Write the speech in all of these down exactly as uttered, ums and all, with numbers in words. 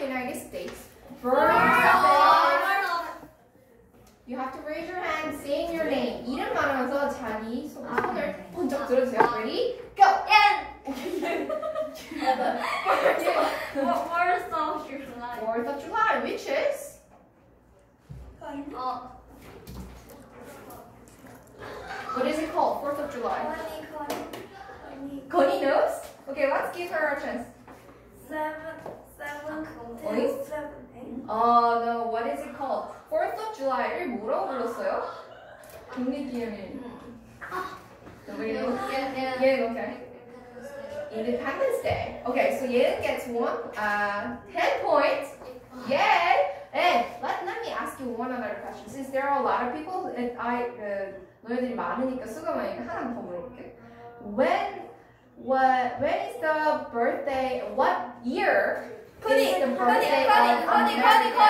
the United States Vermont. You have to raise your hand saying your name. 이름 말하면서 자기 손을 번쩍 들어주세요. Ready? Go! And Fourth of July. Fourth of July, which is? Uh, what is it called? Fourth of July. Connie, Connie, Connie. Connie knows? Okay, let's give her a chance. Seven, seven, ten, seven, eight. Oh no, what is it called? Fourth of July를 뭐라고 불렀어요? 독립기념일. Nobody knows? Yeah, yeah. Yeah, okay. Independence Day. Okay, so Yeon gets one, uh, ten points. Yay! And let, let me ask you one other question. Since there are a lot of people, and I, uh, 너희들이 많으니까 수고하니까 하나 더 물어볼게. When, what, when is the birthday? What year is the birthday of America?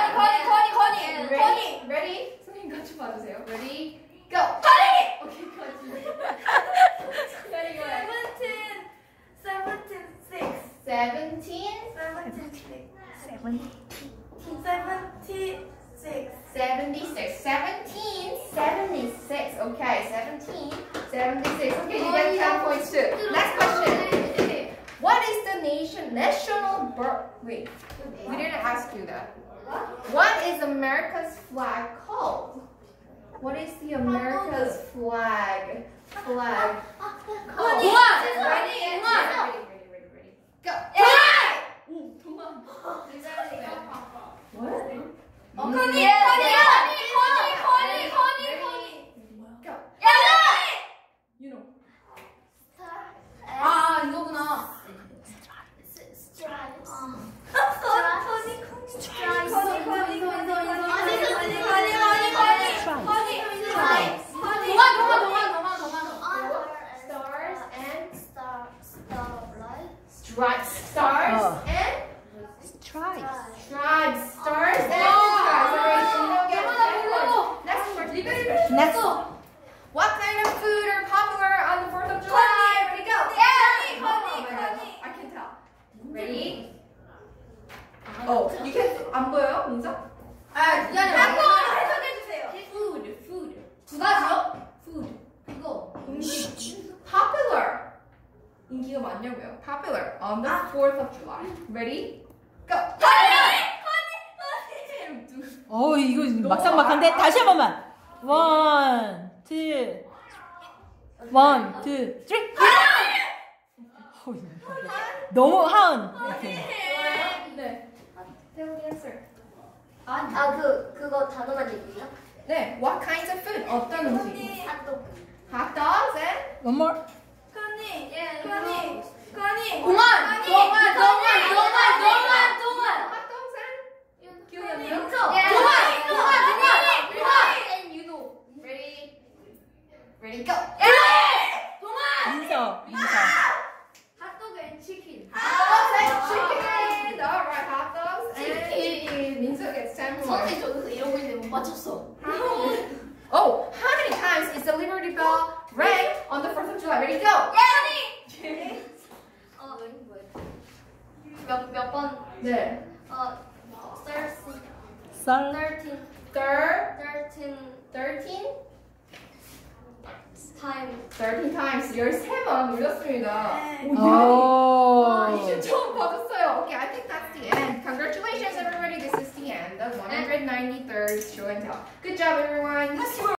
Ready? Ready? 선생님 같이 봐주세요. Ready? Go. Connie. Okay, Connie. Connie, go ahead. seventeen seventeen seventeen seventy-six seventy-six seventy-six Okay, seventeen seventy-six. Okay, you get ten points too. Next question. What is the nation national bird? Wait, we didn't ask you that. What is America's flag called? What is the America's flag? Flag. Called? Ready? Ready? Go! Yeah! Ooh, come on. What? Oh, Connie, yeah. Connie, Connie, Connie, Connie, Connie, Connie. Go! Yeah! You know. Ah, 이거구나. Stripes. Connie, Connie, stripes. Connie, Connie, Connie, Connie, Connie, Connie. Right, stars oh. and stripes. Stripes, stars and oh. stripes. Alright, so you don't get ten points. Next question. Next. What kind of food are popular on the Fourth of July? Ready, go. Yeah. Honey, honey. I can tell. Ready? Oh, you can. 안 보여요, 문자? 아, 그냥 한번 해석해 주세요. Food, food. 두 가지요? Food. 이거 음식. Popular. 인기가 많냐고요. Popular on the fourth of July. Ready? Go! 어 이거 막상막한데 다시 한 번만. One, two, one, two, three. 너무 한. 네. Tell me answer. 아 그 그거 단어만 얘기해요? 네. What kinds of food? 어떤 음식? 핫도그. Hot dogs and one more. Connie, yeah, Connie, Connie, Connie, Connie, Connie, Connie, Connie, hot dogs and you know, you know, and you know, ready, ready, go, hot dog and chicken, hot dogs and chicken, all right, hot dogs and chicken. 민서 gets ten points. 저기서 이런 거 있는데 못 맞췄어. Oh, how many times is the Liberty Bell rang on the fourth of July? Ready, go! Yeah! 어, 몇, 몇 번? 네. 어, thirteen. thirteen. thirteen. thirteen? Time. thirteen times. 열세 번 눌렀습니다. 오, 이십 처음 받았어요. Okay, I think that's the end. Congratulations, everybody. This is the end of one hundred ninety-third show and tell. Good job, everyone.